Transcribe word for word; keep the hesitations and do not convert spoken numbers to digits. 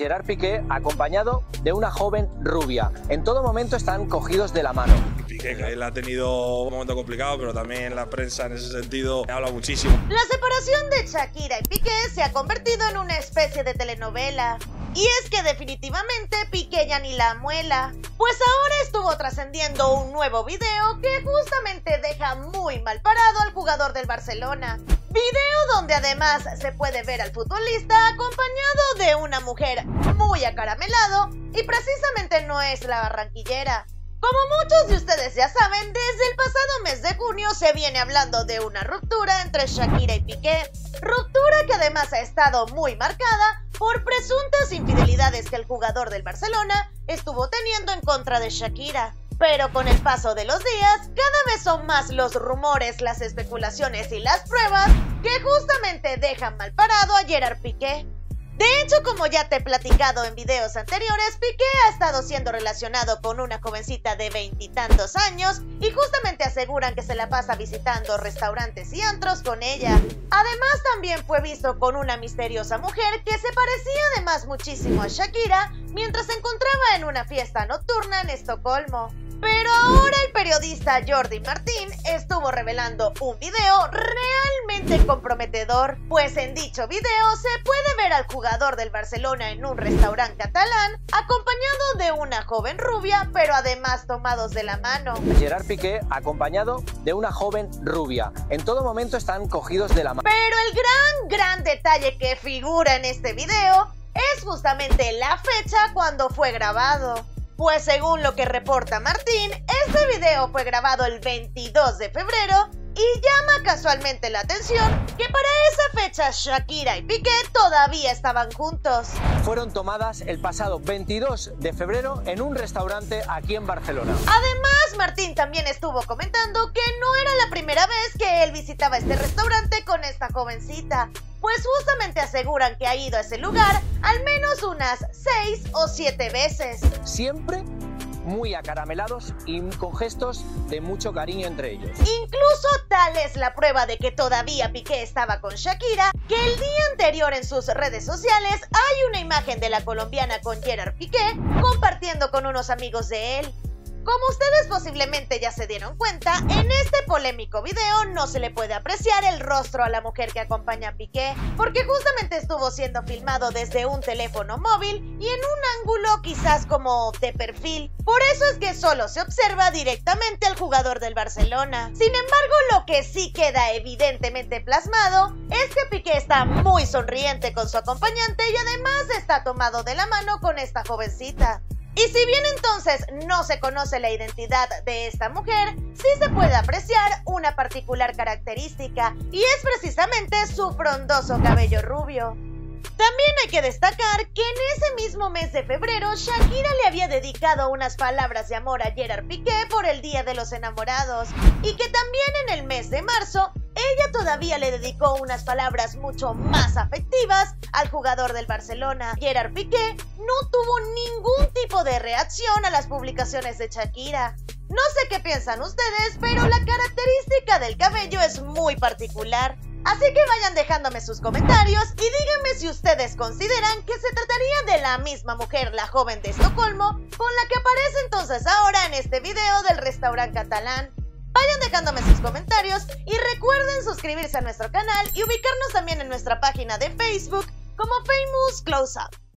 Gerard Piqué acompañado de una joven rubia. En todo momento están cogidos de la mano. Piqué, que él ha tenido un momento complicado, pero también la prensa en ese sentido habla muchísimo. La separación de Shakira y Piqué se ha convertido en una especie de telenovela. Y es que definitivamente Piqué ya ni la muela. Pues ahora estuvo trascendiendo un nuevo video que justamente deja muy mal parado al jugador del Barcelona. Video donde además se puede ver al futbolista acompañado de una mujer muy acaramelado y precisamente no es la barranquillera. Como muchos de ustedes ya saben, desde el pasado mes de junio se viene hablando de una ruptura entre Shakira y Piqué, ruptura que además ha estado muy marcada por presuntas infidelidades que el jugador del Barcelona estuvo teniendo en contra de Shakira. Pero con el paso de los días, cada vez son más los rumores, las especulaciones y las pruebas que justamente dejan mal parado a Gerard Piqué. De hecho, como ya te he platicado en videos anteriores, Piqué ha estado siendo relacionado con una jovencita de veintitantos años y justamente aseguran que se la pasa visitando restaurantes y antros con ella. Además, también fue visto con una misteriosa mujer que se parecía además muchísimo a Shakira mientras se encontraba en una fiesta nocturna en Estocolmo. Pero ahora el periodista Jordi Martín estuvo revelando un video realmente comprometedor, pues en dicho video se puede ver al jugador del Barcelona en un restaurante catalán acompañado de una joven rubia, pero además tomados de la mano. Gerard Piqué acompañado de una joven rubia. En todo momento están cogidos de la mano. Pero el gran, gran detalle que figura en este video es justamente la fecha cuando fue grabado. Pues según lo que reporta Martín, este video fue grabado el veintidós de febrero y llama casualmente la atención que para esa fecha Shakira y Piqué todavía estaban juntos. Fueron tomadas el pasado veintidós de febrero en un restaurante aquí en Barcelona. Además, Martín también estuvo comentando que no era la primera vez que él visitaba este restaurante con esta jovencita, pues justamente aseguran que ha ido a ese lugar al menos unas seis o siete veces. Siempre muy acaramelados y con gestos de mucho cariño entre ellos. Incluso tal es la prueba de que todavía Piqué estaba con Shakira, que el día anterior en sus redes sociales hay una imagen de la colombiana con Gerard Piqué compartiendo con unos amigos de él. Como ustedes posiblemente ya se dieron cuenta, en este polémico video no se le puede apreciar el rostro a la mujer que acompaña a Piqué, porque justamente estuvo siendo filmado desde un teléfono móvil y en un ángulo quizás como de perfil. Por eso es que solo se observa directamente al jugador del Barcelona. Sin embargo, lo que sí queda evidentemente plasmado es que Piqué está muy sonriente con su acompañante y además está tomado de la mano con esta jovencita. Y si bien entonces no se conoce la identidad de esta mujer, sí se puede apreciar una particular característica y es precisamente su frondoso cabello rubio. También hay que destacar que en ese mismo mes de febrero Shakira le había dedicado unas palabras de amor a Gerard Piqué por el Día de los Enamorados y que también en el mes de marzo ella todavía le dedicó unas palabras mucho más afectivas al jugador del Barcelona. Gerard Piqué no tuvo ningún tipo de reacción a las publicaciones de Shakira. No sé qué piensan ustedes, pero la característica del cabello es muy particular. Así que vayan dejándome sus comentarios y díganme si ustedes consideran que se trataría de la misma mujer, la joven de Estocolmo, con la que aparece entonces ahora en este video del restaurante catalán. Vayan dejándome sus comentarios y recuerden suscribirse a nuestro canal y ubicarnos también en nuestra página de Facebook como FAMOUS CLOSE UP.